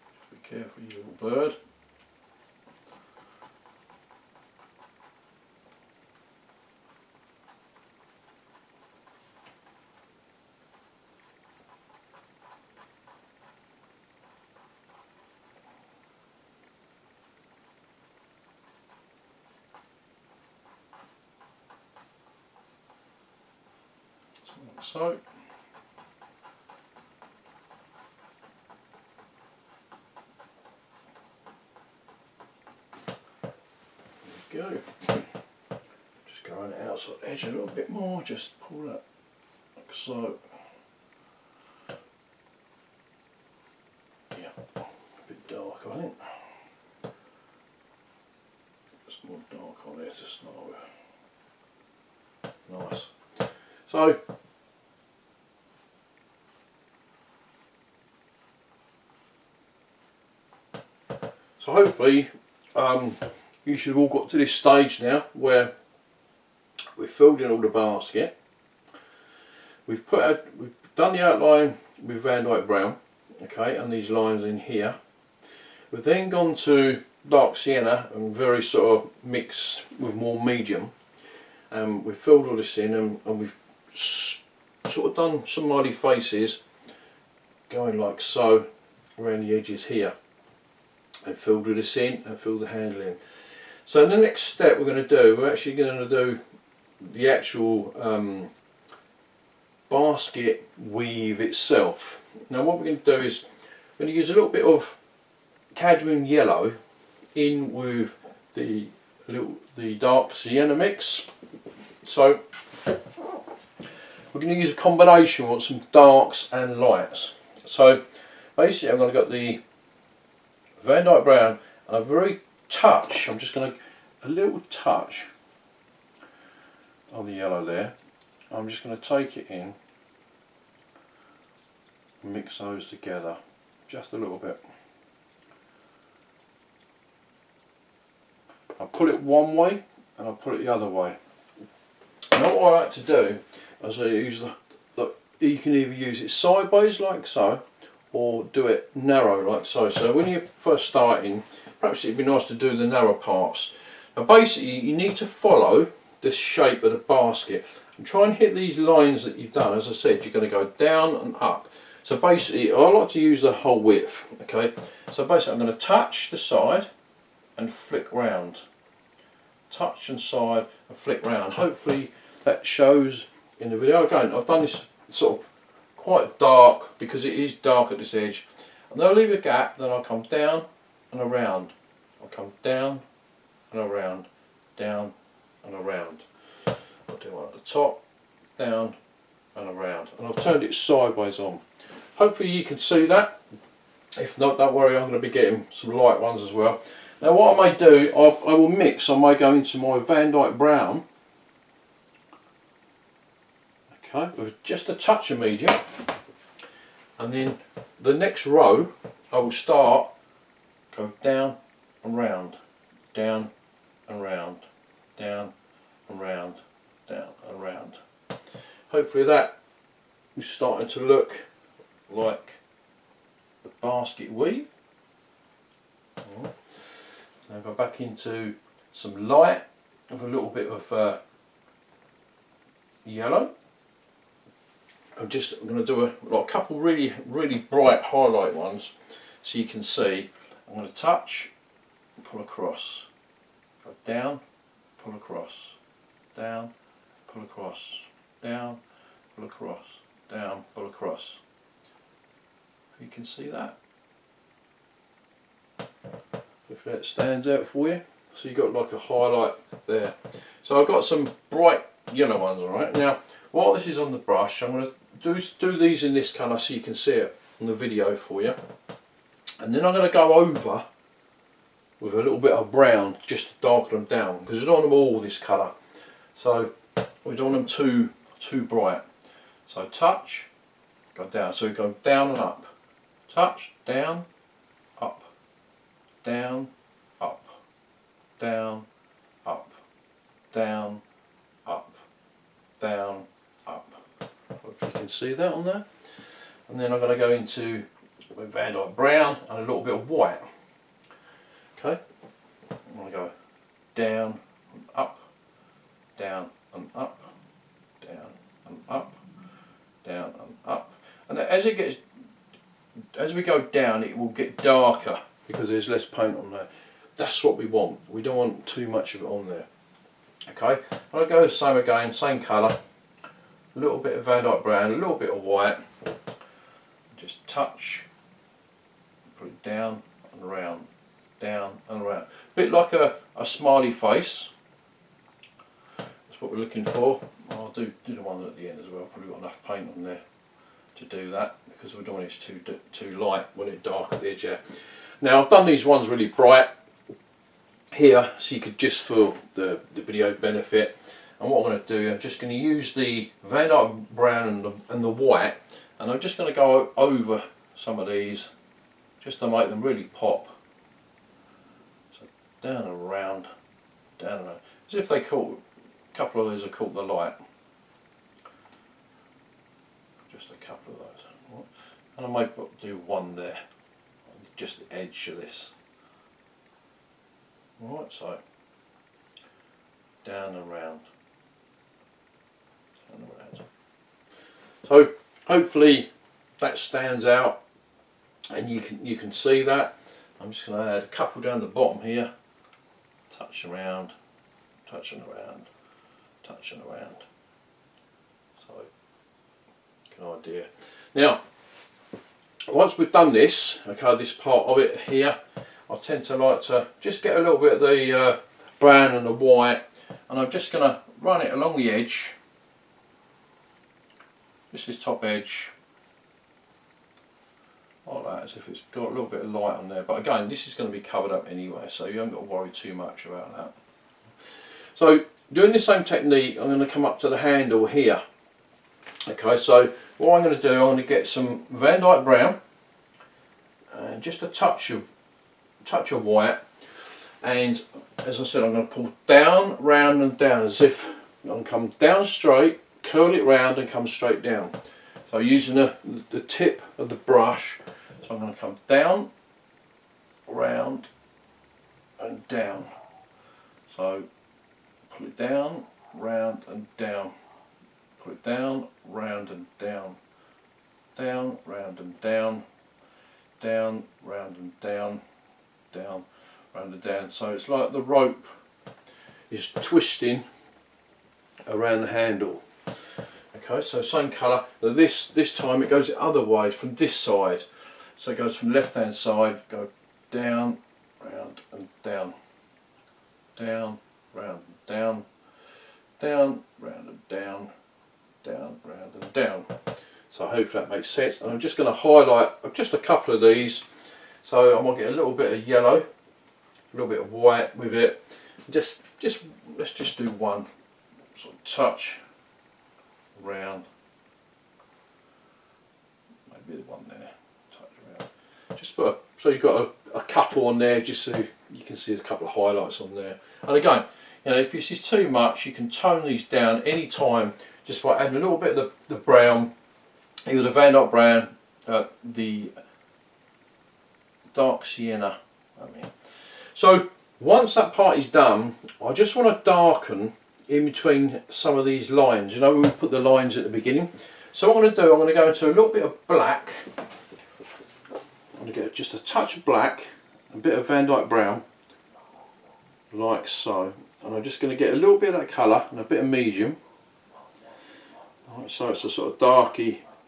Just be careful, you little bird. So, there we go. Just go on the outside edge a little bit more, just pull that like so. Yeah, a bit dark I think. It's more dark on there to start with. Nice. So, hopefully you should have all got to this stage now where we've filled in all the basket, we've done the outline with Van Dyke Brown, okay, and these lines in here. We've then gone to dark sienna and very sort of mixed with more medium, and we've filled all this in, and we've sort of done some smiley faces going like so around the edges here, and filled with this in and filled the handle in. So in the next step we're going to do, we're actually going to do the actual basket weave itself. Now what we're going to do is we're going to use a little bit of cadmium yellow in with the dark sienna mix. So we're going to use a combination of some darks and lights. So basically I'm going to get the Van Dyke Brown and a very touch, I'm just going to, a little touch on the yellow there, I'm just going to take it in and mix those together just a little bit. I'll pull it one way and I'll pull it the other way. Now what I like to do is I use you can either use it sideways like so, or do it narrow like so. So when you're first starting, perhaps it'd be nice to do the narrow parts. Now basically you need to follow the shape of the basket and try and hit these lines that you've done. As I said, you're going to go down and up. So basically I like to use the whole width, okay. So basically I'm going to touch the side and flick round. Touch and side and flick round. Hopefully that shows in the video. Again, I've done this sort of quite dark because it is dark at this edge, and I'll leave a gap, then I'll come down and around, I'll come down and around, down and around, I'll do one at the top, down and around, and I've turned it sideways on. Hopefully you can see that. If not, don't worry, I'm going to be getting some light ones as well. Now what I may do, I will mix, I may go into my Van Dyke Brown, okay, with just a touch of medium, and then the next row I will start, go down and round, down and round, down and round, down and round. Hopefully that is starting to look like the basket weave. Right. Now go back into some light with a little bit of yellow. I'm going to do a couple really bright highlight ones so you can see. I'm going to touch, pull across, go down, pull across, down, pull across, down, pull across, down, pull across. If you can see that, if that stands out for you. So you've got like a highlight there. So I've got some bright yellow ones, alright. Now while this is on the brush, I'm going to do these in this colour so you can see it on the video for you, and then I'm going to go over with a little bit of brown just to darken them down, because we don't want them all this colour, so we don't want them too bright. So touch, go down. So we go down and up, touch, down, up, down, up, down, up, down, up, down, up. If you can see that on there. And then I'm going to go into Van Dyke Brown and a little bit of white. Okay, I'm going to go down and up, down and up, down and up, down and up. And as it gets, as we go down, it will get darker because there's less paint on there. That's what we want. We don't want too much of it on there. Okay, I'll go the same again, same colour, a little bit of Van Dyke Brown, a little bit of white. Just touch, put it down and round, down and round. A bit like a smiley face. That's what we're looking for. I'll do the one at the end as well. Probably got enough paint on there to do that because we don't want it too light when it's dark at the edge there. Now I've done these ones really bright here, so you could just for the video benefit. And what I'm going to do, I'm just going to use the Van Dyke Brown and the white. And I'm just going to go over some of these just to make them really pop. So down and round, down and round. As if they caught, a couple of those are caught the light. Just a couple of those. And I might do one there, just the edge of this. Alright, so down and round, down and round. So hopefully that stands out and you can see that. I'm just going to add a couple down the bottom here. Touch around, touching around, touching around. So, good idea. Now, once we've done this, okay, this part of it here, I tend to like to just get a little bit of the brown and the white, and I'm just going to run it along the edge. This is top edge, like that, as if it's got a little bit of light on there. But again, this is going to be covered up anyway, so you haven't got to worry too much about that. So, doing the same technique, I'm going to come up to the handle here. Okay, so what I'm going to do, I'm going to get some Van Dyke Brown, and just a touch of white. And as I said, I'm going to pull down, round, and down, as if I'm going to come down straight, curl it round and come straight down. So using the tip of the brush, so I'm going to come down, round and down. So pull it down, round and down. Pull it down, round and down. Down, round and down. Down, round and down. Down, round and down. So it's like the rope is twisting around the handle. Okay, so same colour. This time it goes the other way from this side. So it goes from left hand side, go down, round and down. Down, round and down. Down, round and down. Down, round and down. So hopefully that makes sense. And I'm just going to highlight just a couple of these. So I might get a little bit of yellow, a little bit of white with it. Just let's just do one sort of touch. Round, maybe the one there, touch around. Just put so you've got a couple on there, just so you can see a couple of highlights on there. And again, you know, if this is too much, you can tone these down any time just by adding a little bit of the brown, either the Van Dyke Brown, the dark sienna. So once that part is done, I just want to darken in between some of these lines. You know, we put the lines at the beginning. So what I'm going to do, I'm going to go into a little bit of black. I'm going to get just a touch of black, a bit of Van Dyke Brown, like so. And I'm just going to get a little bit of that colour and a bit of medium. Right, so it's a sort of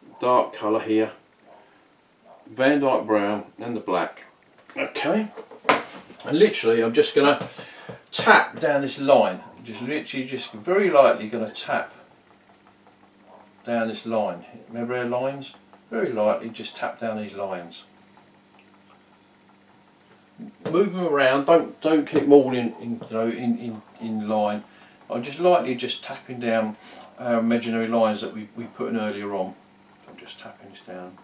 dark colour here. Van Dyke Brown and the black. Okay. And literally I'm just going to tap down this line. Just literally, just very lightly going to tap down this line. Remember our lines? Very lightly, just tap down these lines. Move them around. Don't keep them all in line. I'm just lightly just tapping down our imaginary lines that we put in earlier on. just tapping this down.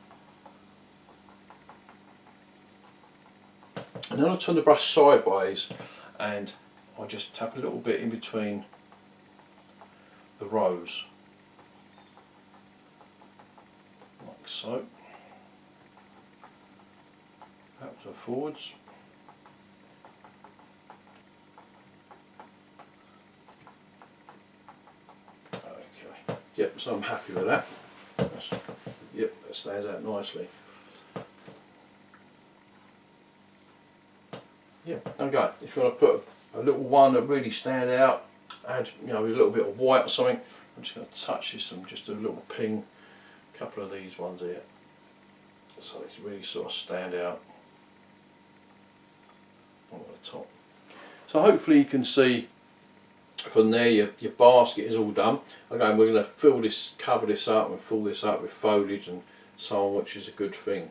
And then I turn the brush sideways and I just tap a little bit in between the rows, like so, backwards and forwards. Okay, yep, so I'm happy with that. That's, yep, that stands out nicely. Yeah, okay, if you want to put a little one that really stand out, add, you know, a little bit of white or something, I'm just going to touch this and just do a little ping, a couple of these ones here, so it's really sort of stand out on the top. So hopefully you can see from there your basket is all done. Okay, we're going to fill this, cover this up and fill this up with foliage and so on, which is a good thing.